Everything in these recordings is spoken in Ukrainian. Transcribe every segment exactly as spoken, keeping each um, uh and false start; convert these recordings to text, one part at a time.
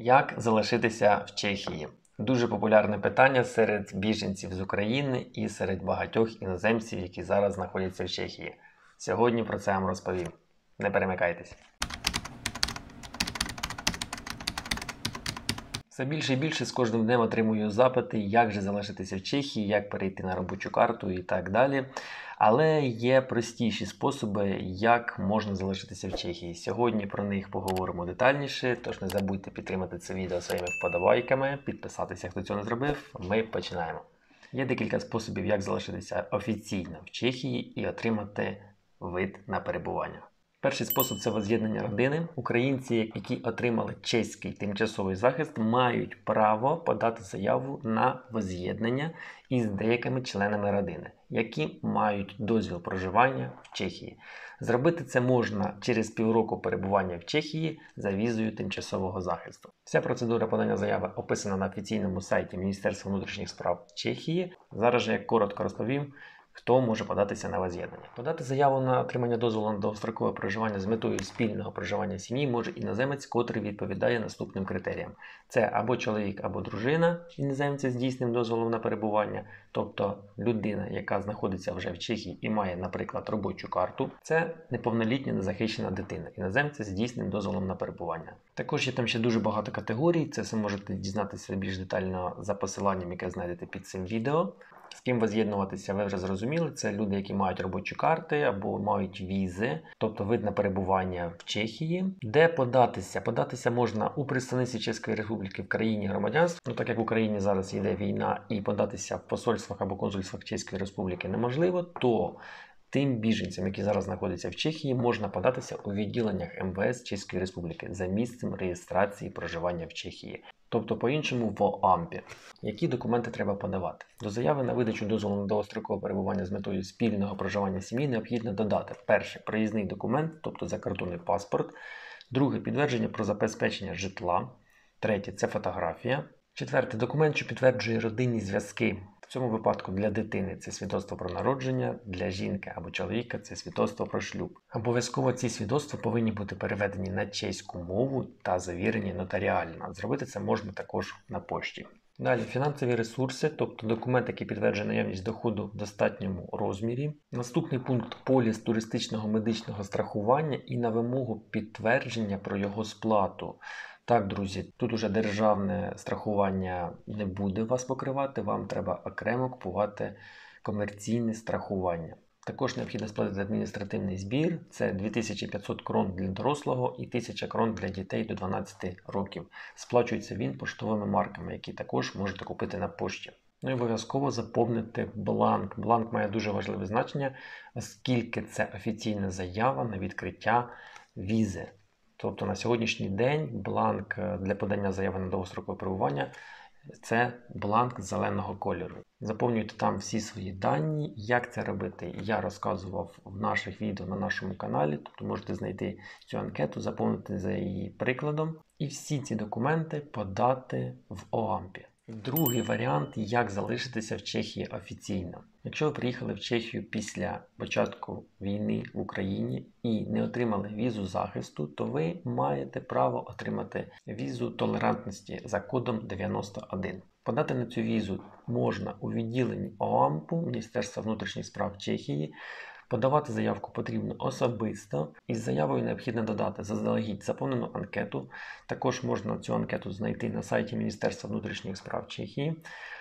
Як залишитися в Чехії? Дуже популярне питання серед біженців з України і серед багатьох іноземців, які зараз знаходяться в Чехії. Сьогодні про це я вам розповім. Не перемикайтесь. Все більше і більше з кожним днем отримую запити, як же залишитися в Чехії, як перейти на робочу карту і так далі. Але є простіші способи, як можна залишитися в Чехії. Сьогодні про них поговоримо детальніше, тож не забудьте підтримати це відео своїми вподобайками, підписатися, хто цього не зробив. Ми починаємо. Є декілька способів, як залишитися офіційно в Чехії і отримати вид на перебування. Перший спосіб – це воз'єднання родини. Українці, які отримали чеський тимчасовий захист, мають право подати заяву на воз'єднання із деякими членами родини, які мають дозвіл проживання в Чехії. Зробити це можна через півроку перебування в Чехії за візою тимчасового захисту. Вся процедура подання заяви описана на офіційному сайті Міністерства внутрішніх справ Чехії. Зараз же я коротко розповім, хто може податися на воз'єднання. Подати заяву на отримання дозволу на довгострокове проживання з метою спільного проживання сім'ї може іноземець, котрий відповідає наступним критеріям. Це або чоловік, або дружина іноземця з дійсним дозволом на перебування, тобто людина, яка знаходиться вже в Чехії і має, наприклад, робочу карту. Це неповнолітня незахищена дитина іноземця з дійсним дозволом на перебування. Також є там ще дуже багато категорій, це все можете дізнатися більш детально за посиланням, яке знайдете під цим відео. З ким воз'єднуватися, ви вже зрозуміли, це люди, які мають робочі карти або мають візи, тобто вид на перебування в Чехії. Де податися? Податися можна у представництві Чеської Республіки в країні громадянства. Ну, так як в Україні зараз йде війна і податися в посольствах або консульствах Чеської Республіки неможливо, то тим біженцям, які зараз знаходяться в Чехії, можна податися у відділеннях ем ве ес Чеської Республіки за місцем реєстрації проживання в Чехії. Тобто, по-іншому, в ОАМПі. Які документи треба подавати? До заяви на видачу дозволу на довгострокове перебування з метою спільного проживання сім'ї необхідно додати: перше, проїзний документ, тобто закордонний паспорт; друге, підтвердження про забезпечення житла; третє, це фотографія; четверте, документ, що підтверджує родинні зв'язки. В цьому випадку для дитини це свідоцтво про народження, для жінки або чоловіка це свідоцтво про шлюб. Обов'язково ці свідоцтва повинні бути переведені на чеську мову та завірені нотаріально. Зробити це можна також на пошті. Далі, фінансові ресурси, тобто документ, який підтверджує наявність доходу в достатньому розмірі. Наступний пункт – поліс туристичного медичного страхування і на вимогу підтвердження про його сплату. Так, друзі, тут уже державне страхування не буде вас покривати, вам треба окремо купувати комерційне страхування. Також необхідно сплатити адміністративний збір, це дві тисячі п'ятсот крон для дорослого і тисяча крон для дітей до дванадцяти років. Сплачується він поштовими марками, які також можете купити на пошті. Ну і обов'язково заповнити бланк. Бланк має дуже важливе значення, оскільки це офіційна заява на відкриття візи. Тобто на сьогоднішній день бланк для подання заяви на довгострокове перебування – це бланк зеленого кольору. Заповнюйте там всі свої дані. Як це робити, я розказував в наших відео на нашому каналі. Тобто можете знайти цю анкету, заповнити за її прикладом і всі ці документи подати в ОАМПі. Другий варіант – як залишитися в Чехії офіційно. Якщо ви приїхали в Чехію після початку війни в Україні і не отримали візу захисту, то ви маєте право отримати візу толерантності за кодом дев'яносто один. Подати на цю візу можна у відділенні ОАМПу Міністерства внутрішніх справ Чехії. Подавати заявку потрібно особисто, із заявою необхідно додати заздалегідь заповнену анкету. Також можна цю анкету знайти на сайті Міністерства внутрішніх справ Чехії.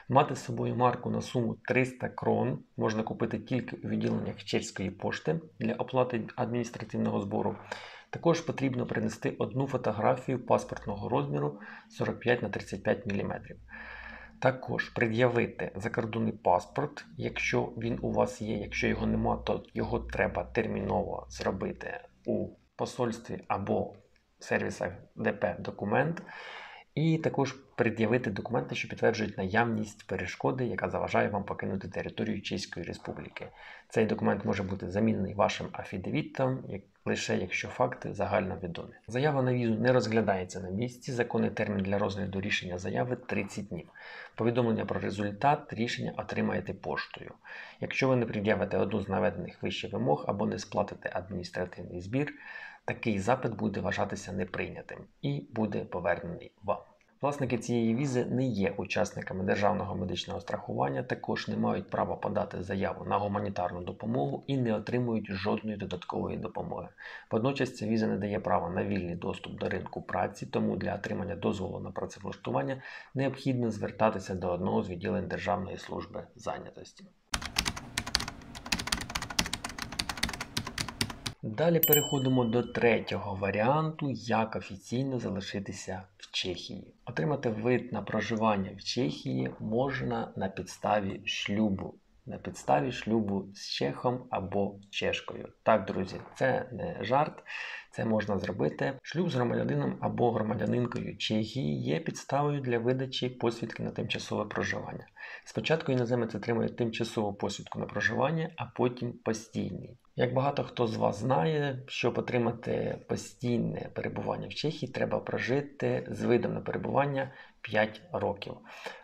Мати з собою марку на суму триста крон можна купити тільки у відділеннях чеської пошти для оплати адміністративного збору. Також потрібно принести одну фотографію паспортного розміру сорок п'ять на тридцять п'ять міліметрів. Також пред'явити закордонний паспорт, якщо він у вас є. Якщо його нема, то його треба терміново зробити у посольстві або сервісах де пе «Документ». І також пред'явити документи, що підтверджують наявність перешкоди, яка заважає вам покинути територію Чеської Республіки. Цей документ може бути замінений вашим афідевітом, як, лише якщо факти загальновідомі. Заява на візу не розглядається на місці, законний термін для розгляду рішення заяви – тридцять днів. Повідомлення про результат рішення отримаєте поштою. Якщо ви не пред'явите одну з наведених вище вимог або не сплатите адміністративний збір, такий запит буде вважатися неприйнятим і буде повернений вам. Власники цієї візи не є учасниками державного медичного страхування, також не мають права подати заяву на гуманітарну допомогу і не отримують жодної додаткової допомоги. Водночас ця віза не дає права на вільний доступ до ринку праці, тому для отримання дозволу на працевлаштування необхідно звертатися до одного з відділень Державної служби зайнятості. Далі переходимо до третього варіанту, як офіційно залишитися в Чехії. Отримати вид на проживання в Чехії можна на підставі шлюбу. На підставі шлюбу з чехом або чешкою. Так, друзі, це не жарт, це можна зробити. Шлюб з громадянином або громадянинкою Чехії є підставою для видачі посвідки на тимчасове проживання. Спочатку іноземець отримує тимчасову посвідку на проживання, а потім постійний. Як багато хто з вас знає, щоб отримати постійне перебування в Чехії, треба прожити з видом на перебування п'ять років.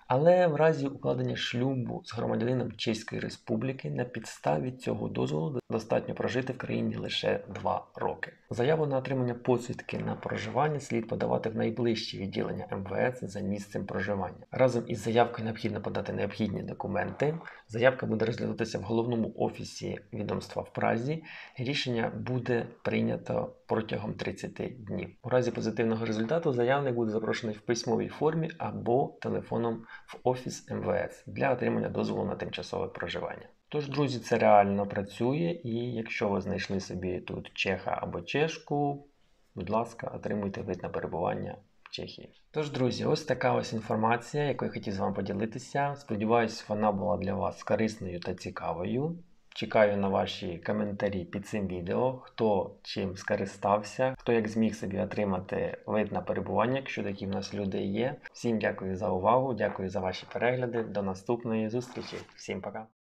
Але в разі укладення шлюбу з громадянином Чеської Республіки на підставі цього дозволу достатньо прожити в країні лише два роки. Заяву на отримання посвідки на проживання слід подавати в найближчі відділення ем ве ес за місцем проживання. Разом із заявкою необхідно подати необхідні документи. Заявка буде розглядатися в головному офісі відомства в Празі. Рішення буде прийнято протягом тридцяти днів. У разі позитивного результату заявник буде запрошений в письмовій формі або телефоном в офіс ем ве ес для отримання дозволу на тимчасове проживання. Тож, друзі, це реально працює, і якщо ви знайшли собі тут чеха або чешку, будь ласка, отримуйте вид на перебування в Чехії. Тож, друзі, ось така ось інформація, яку я хотів з вами поділитися. Сподіваюсь, вона була для вас корисною та цікавою. Чекаю на ваші коментарі під цим відео, хто чим скористався, хто як зміг собі отримати вид на перебування, якщо такі в нас люди є. Всім дякую за увагу, дякую за ваші перегляди. До наступної зустрічі. Всім пока!